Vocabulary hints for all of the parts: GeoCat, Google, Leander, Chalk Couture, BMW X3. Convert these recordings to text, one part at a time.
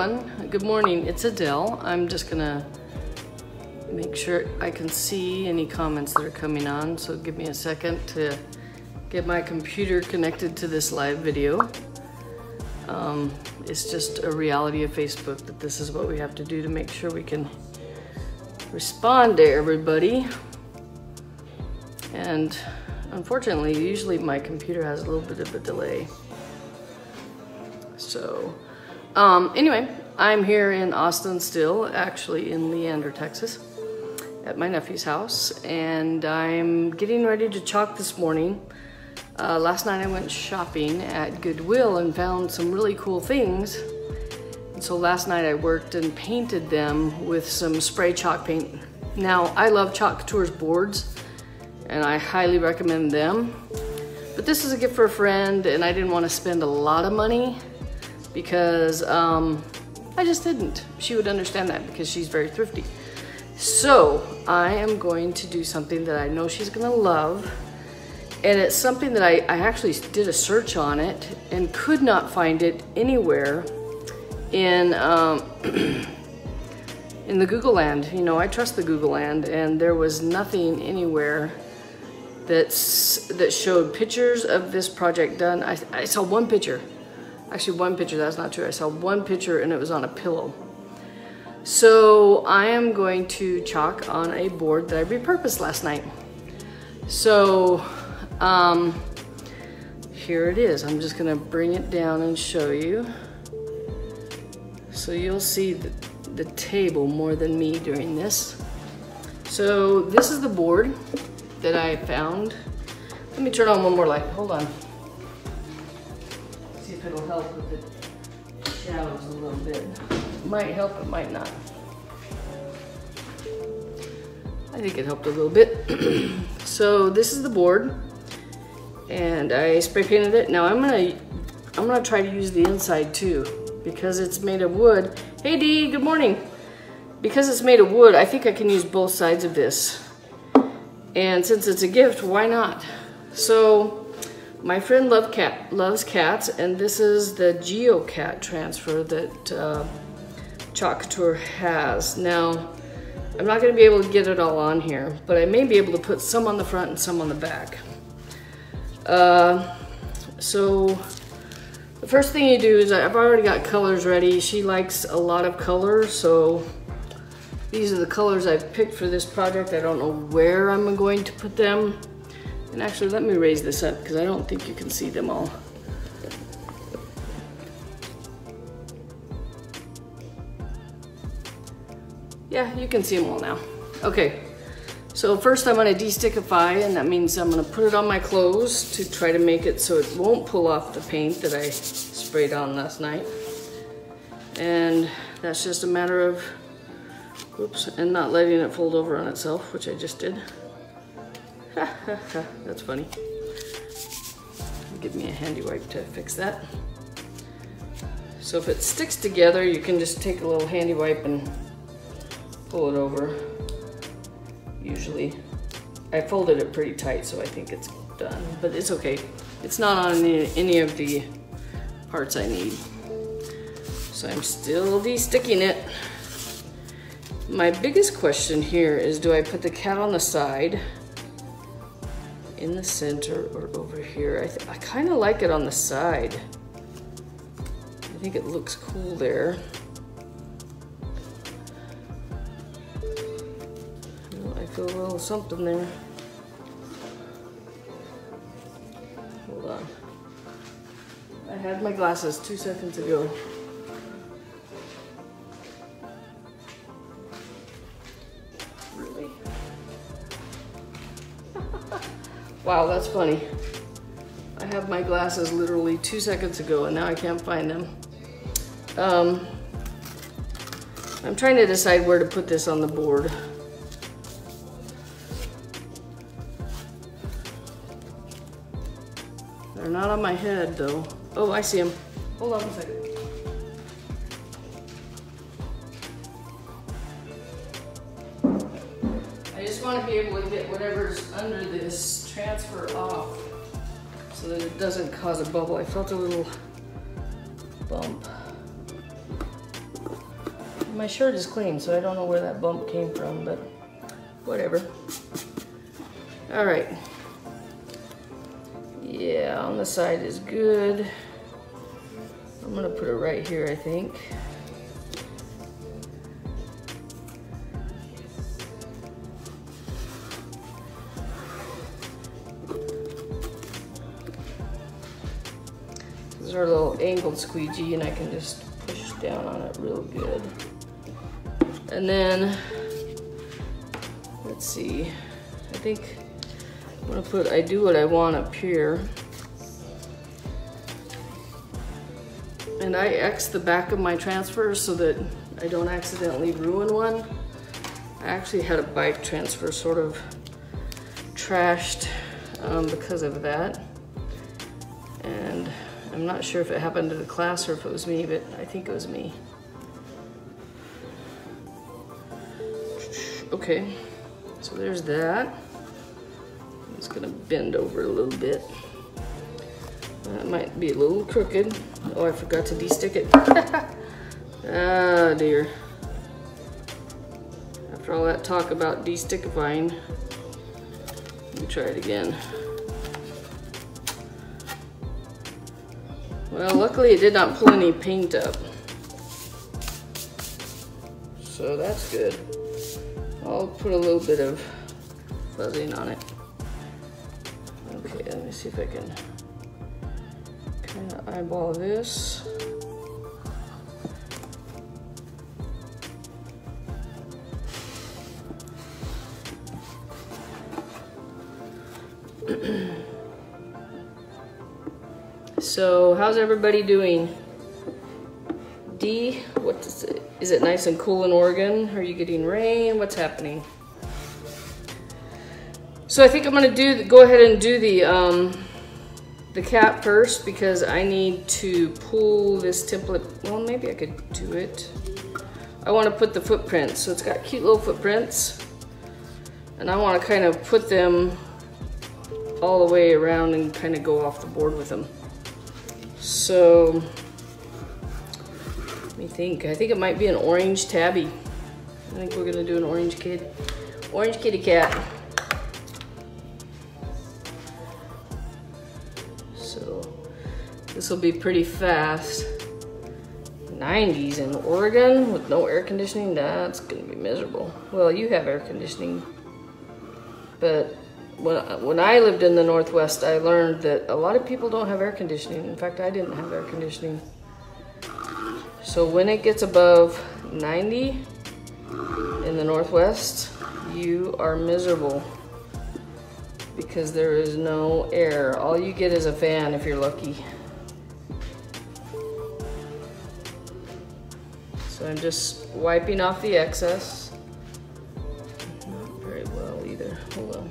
everyone, good morning, it's Adele. I'm just gonna make sure I can see any comments that are coming on, so give me a second to get my computer connected to this live video. It's just a reality of Facebook that this is what we have to do to make sure we can respond to everybody. And unfortunately, usually my computer has a little bit of a delay. So anyway, I'm here in Austin still, actually in Leander, Texas, at my nephew's house, and I'm getting ready to chalk this morning. Last night I went shopping at Goodwill and found some really cool things. And so last night I worked and painted them with some spray chalk paint. Now, I love Chalk Couture's boards, and I highly recommend them. But this is a gift for a friend, and I didn't want to spend a lot of money because I just didn't. She would understand that because she's very thrifty. So I am going to do something that I know she's gonna love. And it's something that I actually did a search on it and could not find it anywhere in the Google land. You know, I trust the Google land, and there was nothing anywhere that showed pictures of this project done. I saw one picture. Actually, one picture, that's not true. I saw one picture and it was on a pillow. So I am going to chalk on a board that I repurposed last night. So here it is. I'm just gonna bring it down and show you. So you'll see the table more than me during this. So this is the board that I found. Let me turn on one more light, hold on. See if it'll help with the shadows a little bit. Might help, it might not. I think it helped a little bit. So this is the board, and I spray painted it. Now I'm gonna try to use the inside too, because it's made of wood. Hey Dee, good morning. Because it's made of wood, I think I can use both sides of this. And since it's a gift, why not? So my friend loves cats, and this is the GeoCat transfer that Chalk Couture has. Now, I'm not gonna be able to get it all on here, but I may be able to put some on the front and some on the back. So the first thing you do is, I've already got colors ready. She likes a lot of colors, so these are the colors I've picked for this project. I don't know where I'm going to put them. And actually, let me raise this up because I don't think you can see them all. Yeah, you can see them all now. Okay, so first I'm gonna destickify, and that means I'm gonna put it on my clothes to try to make it so it won't pull off the paint that I sprayed on last night. And that's just a matter of, oops, and not letting it fold over on itself, which I just did. Ha ha ha, that's funny. Give me a handy wipe to fix that. So if it sticks together, you can just take a little handy wipe and pull it over. Usually, I folded it pretty tight, so I think it's done, but it's okay. It's not on any of the parts I need. So I'm still de-sticking it. My biggest question here is, do I put the cat on the side, in the center, or over here? I kind of like it on the side. I think it looks cool there. A little something there. Hold on. I had my glasses 2 seconds ago. Really? Wow, that's funny. I had my glasses literally 2 seconds ago, and now I can't find them. I'm trying to decide where to put this on the board. Not on my head though. Oh, I see him. Hold on a second. I just want to be able to get whatever's under this transfer off so that it doesn't cause a bubble. I felt a little bump. My shirt is clean, so I don't know where that bump came from, but whatever. All right. Yeah, on the side is good. I'm gonna put it right here, I think. This is our little angled squeegee, and I can just push down on it real good. And then, let's see, I think I'm gonna put I Do What I Want up here. And I X the back of my transfer so that I don't accidentally ruin one. I actually had a bike transfer sort of trashed because of that. And I'm not sure if it happened to the class or if it was me, but I think it was me. Okay, so there's that. I'm just gonna bend over a little bit. That might be a little crooked. Oh, I forgot to de-stick it. Ah, dear. After all that talk about de-stickifying, let me try it again. Well, luckily it did not pull any paint up. So that's good. I'll put a little bit of fuzzing on it. Okay, let me see if I can kind of eyeball this. So, how's everybody doing? D, what is it? Is it nice and cool in Oregon? Are you getting rain? What's happening? So I think I'm gonna go ahead and do the cap first, because I need to pull this template. Well, maybe I could do it. I want to put the footprints. So it's got cute little footprints, and I want to kind of put them all the way around and kind of go off the board with them. So let me think. I think it might be an orange tabby. I think we're gonna do an orange kid. Orange kitty cat. So this will be pretty fast. 90s in Oregon with no air conditioning? That's gonna be miserable. Well, you have air conditioning. But when I lived in the Northwest, I learned that a lot of people don't have air conditioning. In fact, I didn't have air conditioning. So when it gets above 90 in the Northwest, you are miserable because there is no air. All you get is a fan if you're lucky. So I'm just wiping off the excess. Not very well either. Hold on.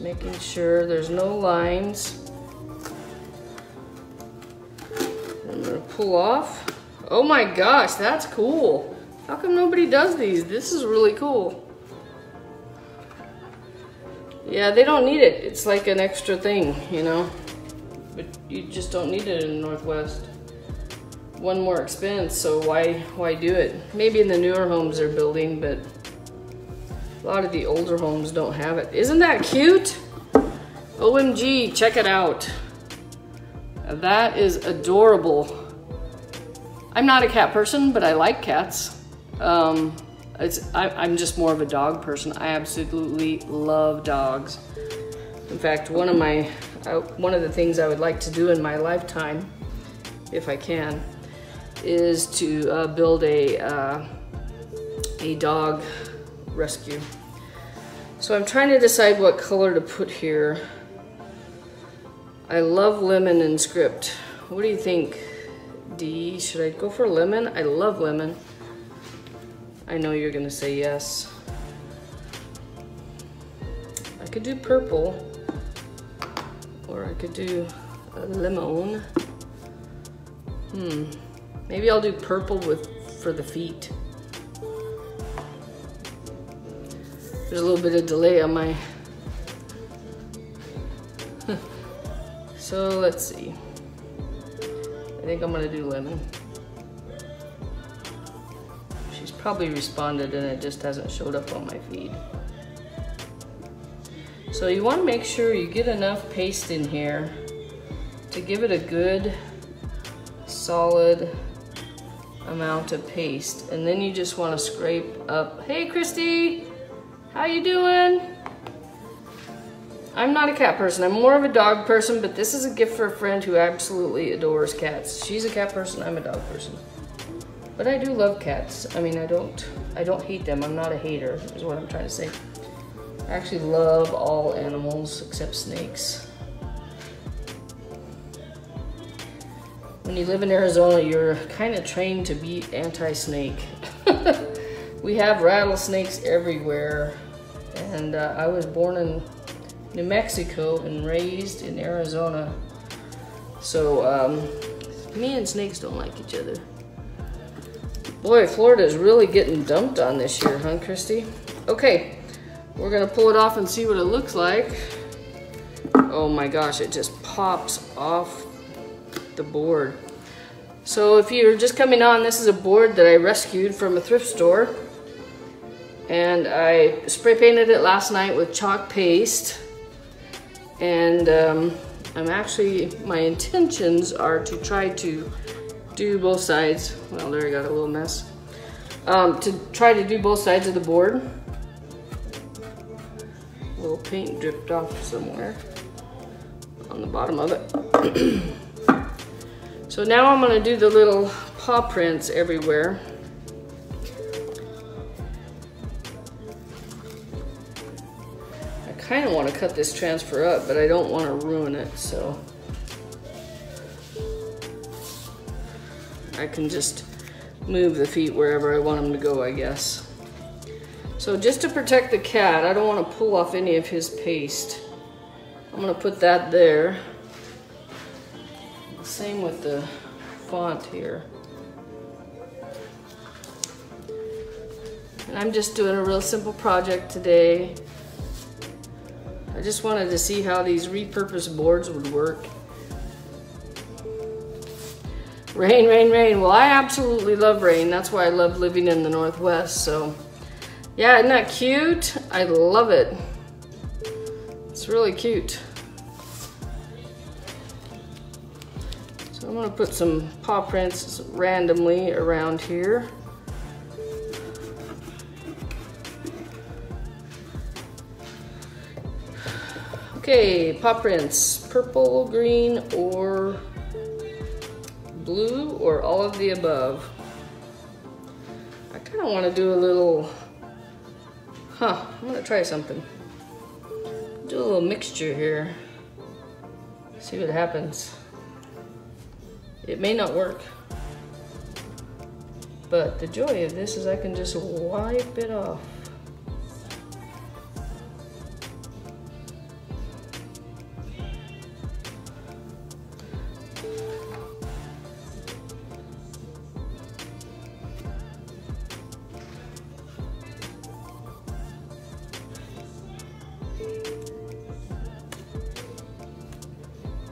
Making sure there's no lines. I'm gonna pull off. Oh my gosh, that's cool. How come nobody does these? This is really cool. Yeah, they don't need it. It's like an extra thing, you know? But you just don't need it in the Northwest. One more expense, so why do it? Maybe in the newer homes they're building, but a lot of the older homes don't have it. Isn't that cute? OMG, check it out. That is adorable. I'm not a cat person, but I like cats. I'm just more of a dog person. I absolutely love dogs. In fact, one of the things I would like to do in my lifetime, if I can, is to build a dog rescue. So I'm trying to decide what color to put here. I love lemon in script. What do you think, D? Should I go for lemon? I love lemon. I know you're gonna say yes. I could do purple, or I could do a lemon. Maybe I'll do purple with for the feet. There's a little bit of delay on my... So let's see. I think I'm gonna do lemon. She's probably responded and it just hasn't showed up on my feed. So you wanna make sure you get enough paste in here to give it a good, solid amount of paste. And then you just wanna scrape up. Hey Christy, how you doing? I'm not a cat person, I'm more of a dog person, but this is a gift for a friend who absolutely adores cats. She's a cat person, I'm a dog person. But I do love cats. I mean, I don't hate them. I'm not a hater, is what I'm trying to say. I actually love all animals except snakes. When you live in Arizona, you're kind of trained to be anti-snake. We have rattlesnakes everywhere. And I was born in New Mexico and raised in Arizona. So me and snakes don't like each other. Boy, Florida is really getting dumped on this year, huh, Christy? Okay, we're gonna pull it off and see what it looks like. Oh my gosh, it just pops off the board. So if you're just coming on, this is a board that I rescued from a thrift store. And I spray painted it last night with chalk paste. And I'm actually, my intentions are to try to do both sides. Well, there I got a little mess. To try to do both sides of the board. A little paint dripped off somewhere on the bottom of it. So now I'm gonna do the little paw prints everywhere. I kind of want to cut this transfer up, but I don't want to ruin it, so I can just move the feet wherever I want them to go, I guess. So just to protect the cat, I don't want to pull off any of his paste. I'm going to put that there. Same with the font here. And I'm just doing a real simple project today. I just wanted to see how these repurposed boards would work. Rain, rain, rain. Well, I absolutely love rain. That's why I love living in the Northwest, so. Yeah, isn't that cute? I love it. It's really cute. So I'm gonna put some paw prints randomly around here. Okay, paw prints, purple, green, or blue, or all of the above. I kind of want to do a little, I'm going to try something. Do a little mixture here, see what happens. It may not work, but the joy of this is I can just wipe it off.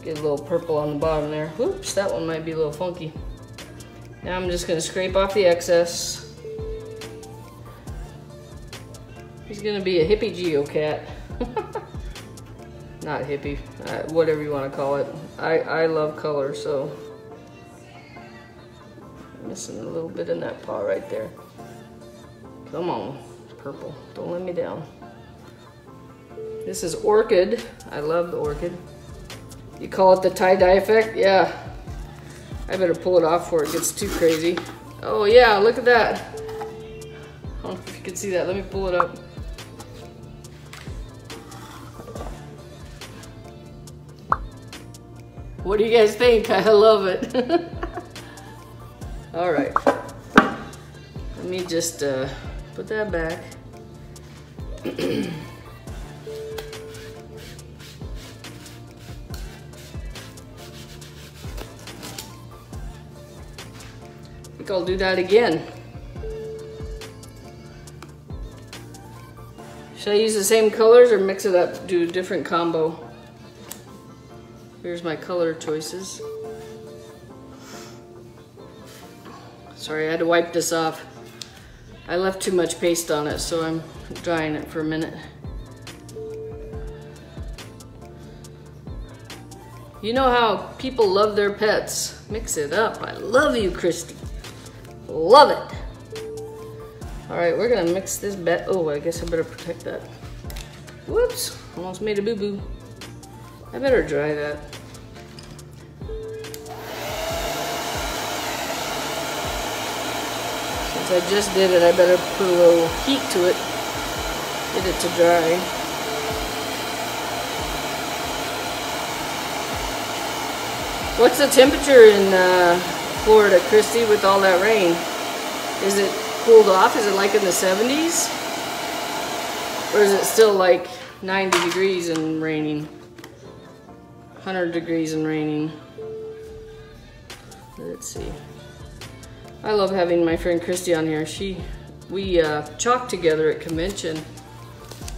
Get a little purple on the bottom there. Whoops, that one might be a little funky. Now I'm just gonna scrape off the excess. He's gonna be a hippie GeoCat. Not hippie, whatever you wanna call it. I love color, so. Missing a little bit in that paw right there. Come on, purple, don't let me down. This is orchid, I love the orchid. You call it the tie-dye effect? Yeah. I better pull it off before it gets too crazy. Oh yeah, look at that. I don't know if you can see that. Let me pull it up. What do you guys think? I love it. All right. Let me just put that back. I'll do that again. Should I use the same colors or mix it up, do a different combo? Here's my color choices. Sorry, I had to wipe this off. I left too much paste on it, so I'm drying it for a minute. You know how people love their pets. Mix it up. I love you, Christy. Love it. All right, we're gonna mix this bet. Oh, I guess I better protect that. Whoops, almost made a boo-boo. I better dry that. Since I just did it, I better put a little heat to it, get it to dry. What's the temperature in Florida, Christy, with all that rain? Is it cooled off? Is it like in the 70s? Or is it still like 90 degrees and raining? 100 degrees and raining? Let's see. I love having my friend Christy on here. We chalked together at convention,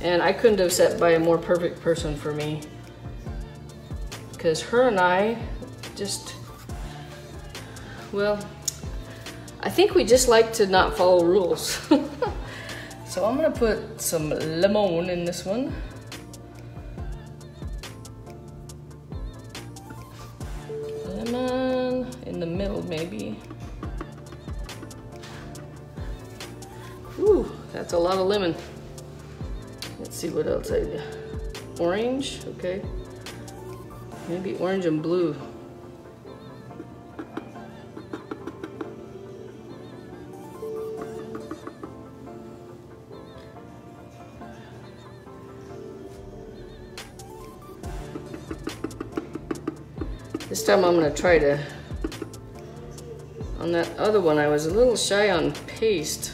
and I couldn't have sat by a more perfect person for me. Because her and I, well, I think we just like to not follow rules. So I'm gonna put some lemon in this one. Lemon in the middle, maybe. Ooh, that's a lot of lemon. Let's see what else I do. Orange, okay. Maybe orange and blue. This time I'm gonna try to, on that other one I was a little shy on paste.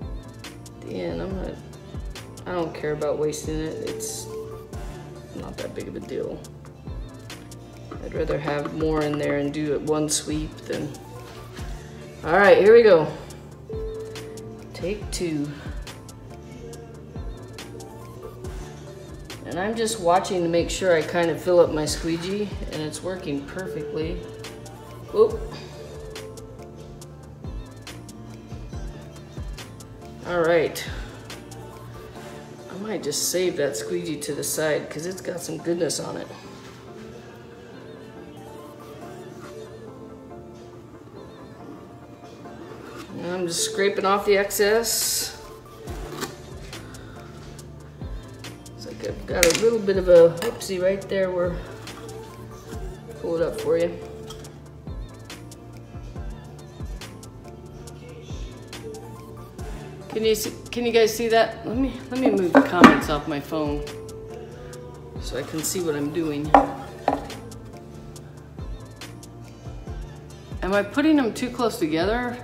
At the end, I don't care about wasting it. It's not that big of a deal. I'd rather have more in there and do it one sweep than... All right, here we go. Take two. And I'm just watching to make sure I kind of fill up my squeegee, and it's working perfectly. Oop. All right. I might just save that squeegee to the side because it's got some goodness on it. I'm just scraping off the excess. Looks like I've got a little bit of a oopsie right there. Where pull it up for you. Can you guys see that? Let me move the comments off my phone so I can see what I'm doing. Am I putting them too close together?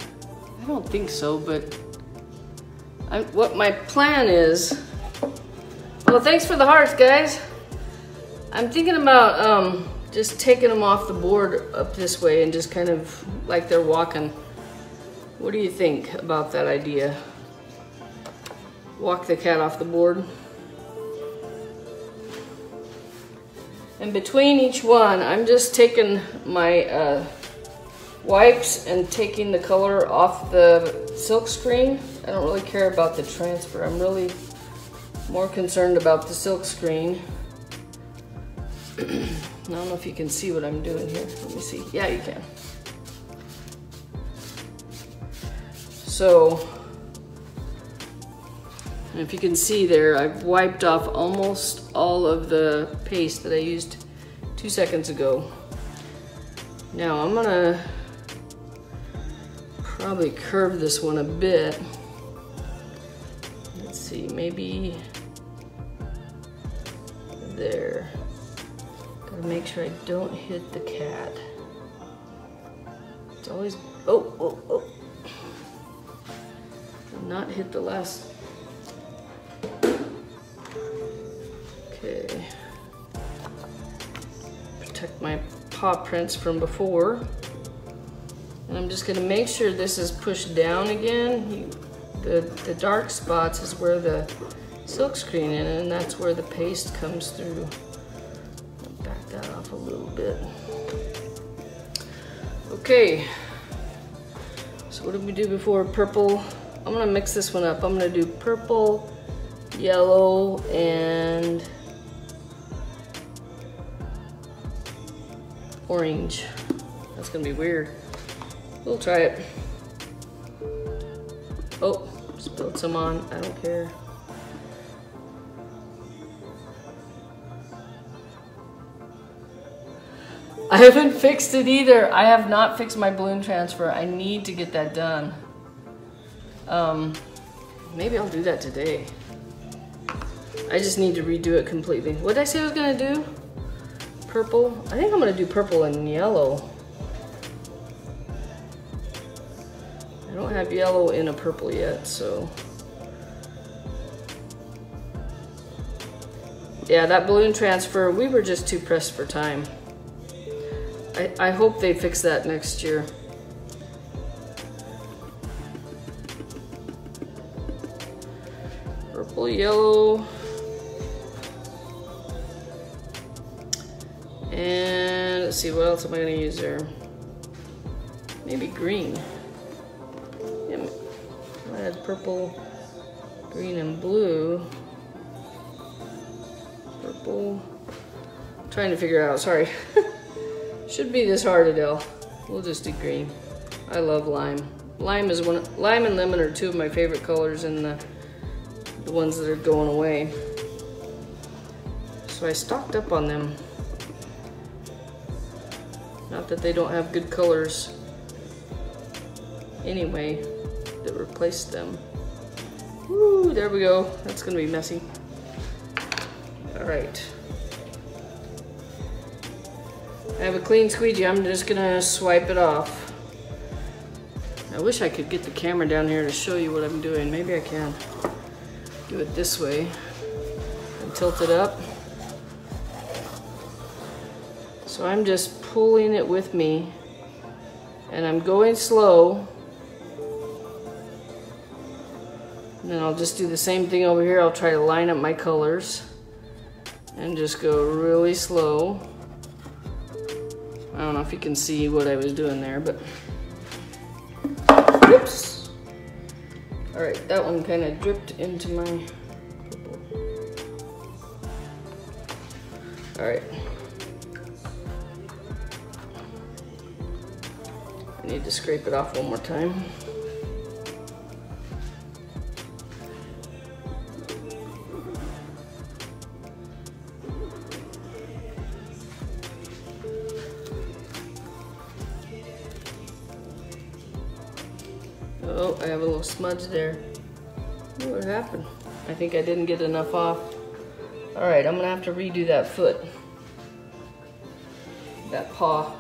I don't think so, but what my plan is, well, thanks for the hearts, guys. I'm thinking about just taking them off the board up this way and just kind of like they're walking. What do you think about that idea? Walk the cat off the board. And between each one, I'm just taking my wipes and taking the color off the silk screen. I don't really care about the transfer. I'm really more concerned about the silk screen. I don't know if you can see what I'm doing here. Let me see. Yeah, you can. So, if you can see there, I've wiped off almost all of the paste that I used 2 seconds ago. Now I'm gonna probably curve this one a bit. Let's see, maybe there. Gotta make sure I don't hit the cat. It's always, oh. Did not hit the last. Okay. Protect my paw prints from before. And I'm just going to make sure this is pushed down again. The dark spots is where the silk screen in it, and that's where the paste comes through. I'll back that off a little bit. Okay, so what did we do before? Purple. I'm gonna mix this one up. I'm gonna do purple, yellow, and orange. That's gonna be weird. We'll try it. Oh, spilled some on, I don't care. I haven't fixed it either. I have not fixed my balloon transfer. I need to get that done. Maybe I'll do that today. I just need to redo it completely. What did I say I was gonna do? Purple. I think I'm gonna do purple and yellow. I don't have yellow in a purple yet, so. Yeah, that balloon transfer, we were just too pressed for time. I hope they fix that next year. Purple, yellow. And let's see, what else am I gonna use there? Maybe green. I had purple, green, and blue. Purple. I'm trying to figure it out, sorry. Should be this hard, Adele. We'll just do green. I love lime. Lime and lemon are two of my favorite colors and the ones that are going away. So I stocked up on them. Not that they don't have good colors anyway that replace them. Woo, there we go. That's gonna be messy. All right. I have a clean squeegee. I'm just gonna swipe it off. I wish I could get the camera down here to show you what I'm doing. Maybe I can do it this way and tilt it up. So I'm just pulling it with me and I'm going slow. And then I'll just do the same thing over here. I'll try to line up my colors and just go really slow. I don't know if you can see what I was doing there, but oops. All right, that one kind of dripped into my purple. All right. I need to scrape it off one more time. Oh, I have a little smudge there. What happened? I think I didn't get enough off. All right, I'm gonna have to redo that foot. That paw.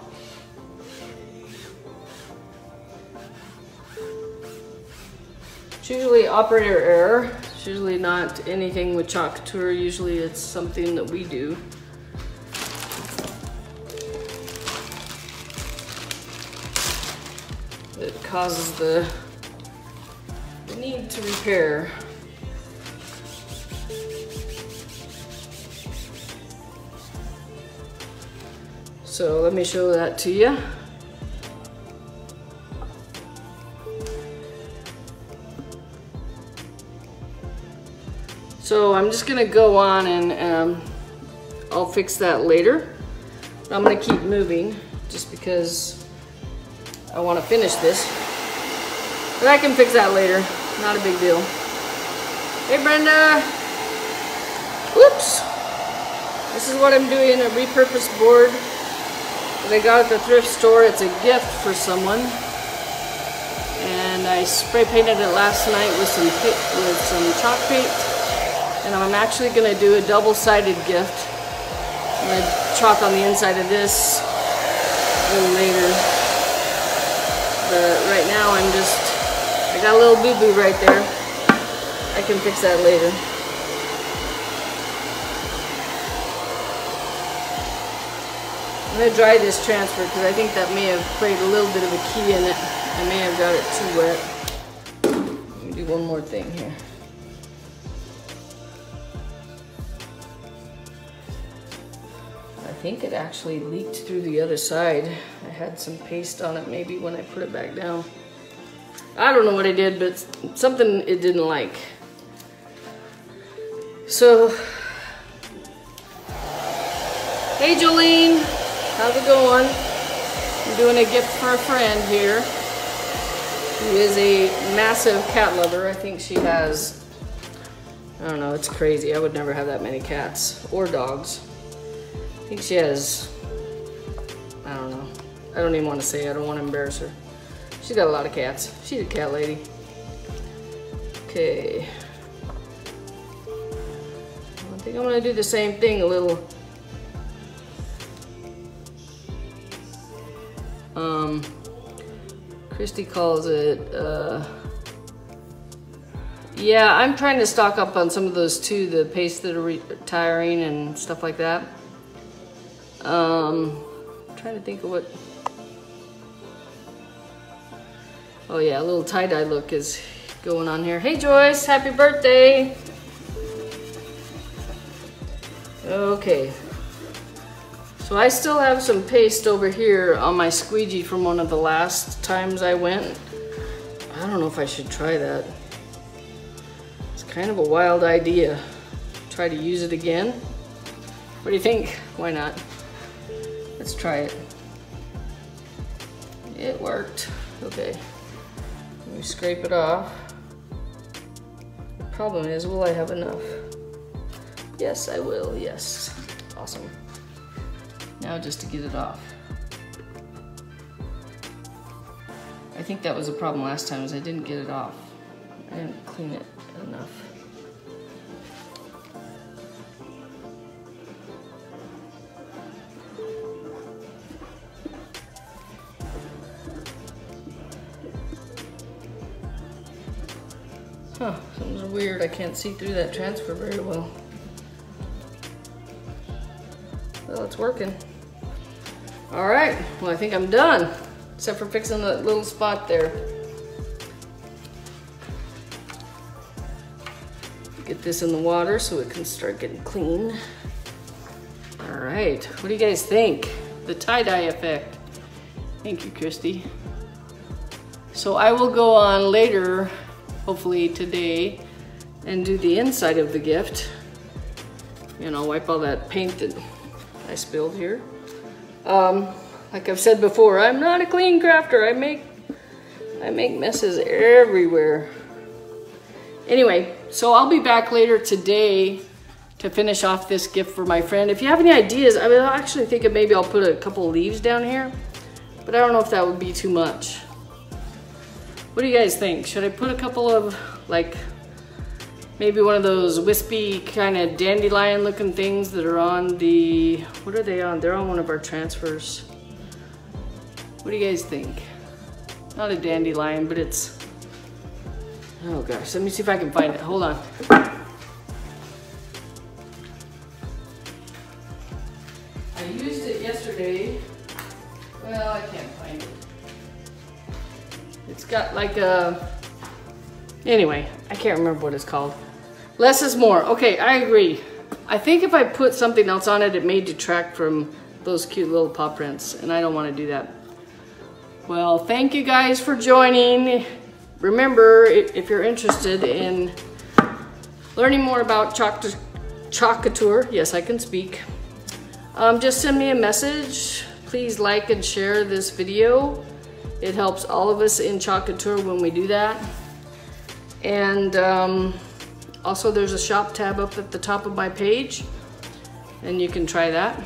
It's usually operator error. It's usually not anything with Chalk Couture. Usually it's something that we do. That causes the need to repair. So let me show that to you. So I'm just gonna go on and I'll fix that later. I'm gonna keep moving just because I wanna finish this. But I can fix that later, not a big deal. Hey Brenda! Whoops! This is what I'm doing, a repurposed board that I got at the thrift store. It's a gift for someone. And I spray painted it last night with some chalk paint. And I'm actually gonna do a double-sided gift. I'm gonna chalk on the inside of this a little later. But right now I'm just, I got a little boo-boo right there. I can fix that later. I'm gonna dry this transfer because I think that may have played a little bit of a key in it. I may have got it too wet. Let me do one more thing here. think it actually leaked through the other side. I had some paste on it maybe when I put it back down. I don't know what I did, but something it didn't like. So, hey Jolene, how's it going? I'm doing a gift for a friend here. She is a massive cat lover. I think she has, I don't know, it's crazy. I would never have that many cats or dogs. I think she has, I don't know. I don't even want to say, I don't want to embarrass her. She's got a lot of cats. She's a cat lady. Okay. I think I'm gonna do the same thing a little. Christy calls it, yeah, I'm trying to stock up on some of those too, the paste that are retiring and stuff like that. I'm trying to think of what, oh yeah, a little tie-dye look is going on here. Hey Joyce, happy birthday. Okay. So I still have some paste over here on my squeegee from one of the last times I went. I don't know if I should try that. It's kind of a wild idea. Try to use it again. What do you think? Why not? Let's try it. It worked. Okay. Let me scrape it off. The problem is, will I have enough? Yes, I will. Yes. Awesome. Now just to get it off. I think that was a problem last time, is I didn't get it off. I didn't clean it enough. Huh, something's weird. I can't see through that transfer very well. Well, it's working. All right, well, I think I'm done, except for fixing that little spot there. Get this in the water so it can start getting clean. All right, what do you guys think? The tie-dye effect. Thank you, Christy. So I will go on later, hopefully today, and do the inside of the gift. And I'll wipe all that paint that I spilled here. Like I've said before, I'm not a clean crafter. I make messes everywhere. Anyway, so I'll be back later today to finish off this gift for my friend. If you have any ideas, I mean, I'm actually thinking maybe I'll put a couple leaves down here, but I don't know if that would be too much. What do you guys think? Should I put a couple of, like, maybe one of those wispy kind of dandelion looking things that are on the, what are they on? They're on one of our transfers. What do you guys think? Not a dandelion, but it's, oh gosh, let me see if I can find it. Hold on. I used it yesterday. Well, I can't find it. It's got like a, anyway, I can't remember what it's called. Less is more. Okay, I agree. I think if I put something else on it, it may detract from those cute little paw prints, and I don't want to do that. Well, thank you guys for joining. Remember, if you're interested in learning more about Chalk Couture, yes, I can speak, just send me a message. Please like and share this video. It helps all of us in Chalk Couture when we do that. And also there's a shop tab up at the top of my page, and you can try that.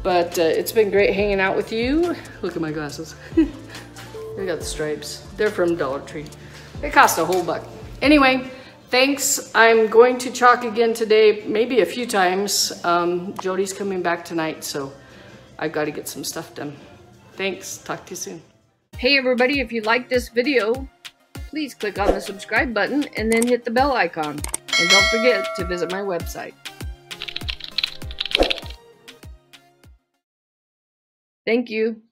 But it's been great hanging out with you. Look at my glasses. They got the stripes. They're from Dollar Tree. They cost a whole buck. Anyway, thanks. I'm going to chalk again today, maybe a few times. Jody's coming back tonight, so I've got to get some stuff done. Thanks. Talk to you soon. Hey everybody, if you like this video, please click on the subscribe button and then hit the bell icon. And don't forget to visit my website. Thank you.